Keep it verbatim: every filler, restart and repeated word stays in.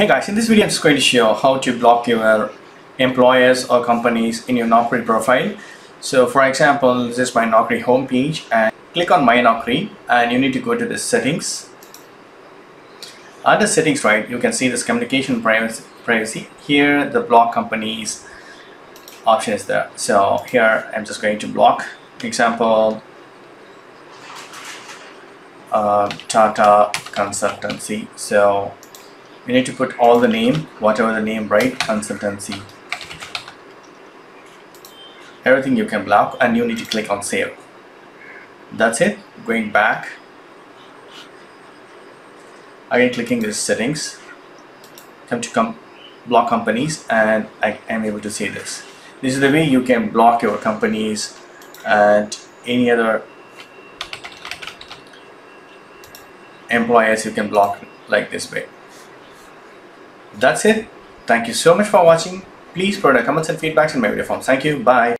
Hey guys, in this video I'm just going to show how to block your employers or companies in your Naukri profile. So for example, this is my Naukri homepage and click on My Naukri and you need to go to the settings. Under settings, right, you can see this communication privacy. Here the block companies option is there. So here I'm just going to block, example, uh, Tata Consultancy. So you need to put all the name, whatever the name, right? Consultancy. Everything you can block, and you need to click on save. That's it. Going back. Again, clicking this settings. Come to com block companies, and I am able to see this. This is the way you can block your companies and any other employers. You can block like this way. That's it. Thank you so much for watching. Please put your comments and feedbacks in my video form. Thank you. Bye.